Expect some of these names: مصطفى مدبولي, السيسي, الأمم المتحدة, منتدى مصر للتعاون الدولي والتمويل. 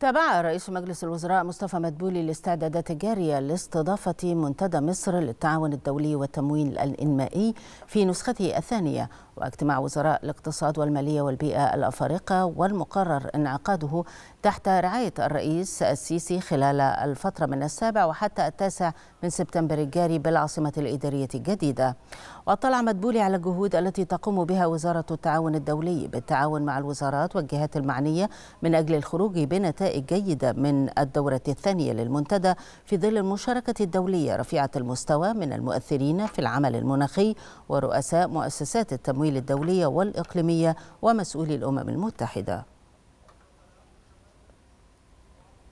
تابع رئيس مجلس الوزراء مصطفى مدبولي الاستعدادات الجارية لاستضافة منتدى مصر للتعاون الدولي والتمويل الإنمائي في نسخته الثانية، واجتماع وزراء الاقتصاد والمالية والبيئة الأفارقة، والمقرر انعقاده تحت رعاية الرئيس السيسي خلال الفترة من السابع وحتى التاسع من سبتمبر الجاري بالعاصمة الإدارية الجديدة. واطلع مدبولي على الجهود التي تقوم بها وزارة التعاون الدولي بالتعاون مع الوزارات والجهات المعنية من أجل الخروج بنتائج جيدة من الدورة الثانية للمنتدى في ظل المشاركة الدولية رفيعة المستوى من المؤثرين في العمل المناخي ورؤساء مؤسسات التمويل الدولية والإقليمية ومسؤولي الأمم المتحدة.